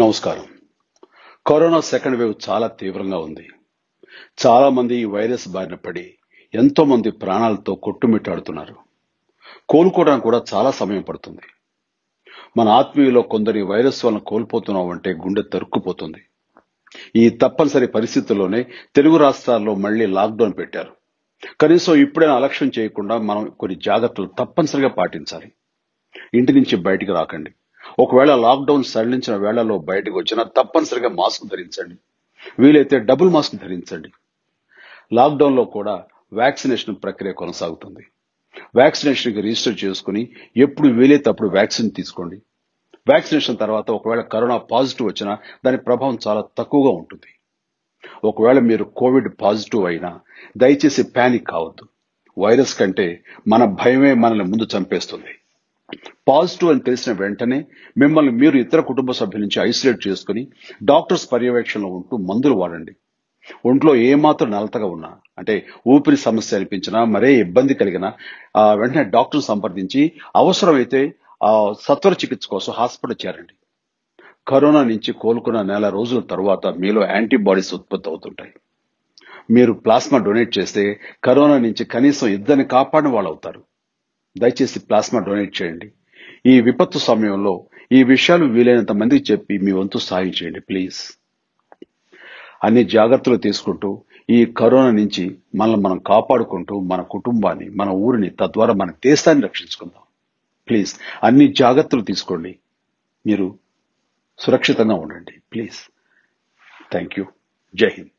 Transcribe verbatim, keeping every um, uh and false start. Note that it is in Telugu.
నమస్కారం. కరోనా సెకండ్ వేవ్ చాలా తీవ్రంగా ఉంది. చాలా మంది ఈ వైరస్ బారిన పడి ఎంతో మంది ప్రాణాలతో కొట్టుమిట్టాడుతున్నారు. కోలుకోవడానికి కూడా చాలా సమయం పడుతుంది. మన ఆత్మీయుల్లో కొందరి వైరస్ వలన కోల్పోతున్నాం అంటే గుండె తరుక్కుపోతుంది. ఈ తప్పనిసరి పరిస్థితుల్లోనే తెలుగు రాష్ట్రాల్లో మళ్లీ లాక్డౌన్ పెట్టారు. కనీసం ఇప్పుడైనా అలక్ష్యం చేయకుండా మనం కొన్ని జాగ్రత్తలు తప్పనిసరిగా పాటించాలి. ఇంటి నుంచి బయటికి రాకండి. ఒకవేళ లాక్డౌన్ సడలించిన వేళల్లో బయటకు వచ్చినా తప్పనిసరిగా మాస్క్ ధరించండి. వీలైతే డబుల్ మాస్క్ ధరించండి. లాక్డౌన్లో కూడా వ్యాక్సినేషన్ ప్రక్రియ కొనసాగుతుంది. వ్యాక్సినేషన్కి రిజిస్టర్ చేసుకుని ఎప్పుడు వీలైతే అప్పుడు వ్యాక్సిన్ తీసుకోండి. వ్యాక్సినేషన్ తర్వాత ఒకవేళ కరోనా పాజిటివ్ వచ్చినా దాని ప్రభావం చాలా తక్కువగా ఉంటుంది. ఒకవేళ మీరు కోవిడ్ పాజిటివ్ అయినా దయచేసి ప్యానిక్ కావద్దు. వైరస్ కంటే మన భయమే మనల్ని ముందు చంపేస్తుంది. పాజిటివ్ అని తెలిసిన వెంటనే మిమ్మల్ని మీరు ఇతర కుటుంబ సభ్యుల నుంచి ఐసోలేట్ చేసుకుని డాక్టర్స్ పర్యవేక్షణలో ఉంటూ మందులు వాడండి. ఒంట్లో ఏమాత్రం నలతగా ఉన్నా, అంటే ఊపిరి సమస్య అనిపించినా, మరే ఇబ్బంది కలిగినా వెంటనే డాక్టర్ను సంప్రదించి అవసరమైతే ఆ సత్వర చికిత్స కోసం హాస్పిటల్ చేరండి. కరోనా నుంచి కోలుకున్న నెల రోజుల తర్వాత మీలో యాంటీబాడీస్ ఉత్పత్తి అవుతుంటాయి. మీరు ప్లాస్మా డొనేట్ చేస్తే కరోనా నుంచి కనీసం ఇద్దరిని కాపాడిన వాళ్ళు అవుతారు. దయచేసి ప్లాస్మా డొనేట్ చేయండి. ఈ విపత్తు సమయంలో ఈ విషయాలు వీలైనంత మందికి చెప్పి మీ వంతు సాయం చేయండి ప్లీజ్. అన్ని జాగ్రత్తలు తీసుకుంటూ ఈ కరోనా నుంచి మనల్ని మనం కాపాడుకుంటూ మన కుటుంబాన్ని, మన ఊరిని, తద్వారా మన దేశాన్ని రక్షించుకుందాం. ప్లీజ్ అన్ని జాగ్రత్తలు తీసుకోండి. మీరు సురక్షితంగా ఉండండి ప్లీజ్. Thank you. జై హింద్.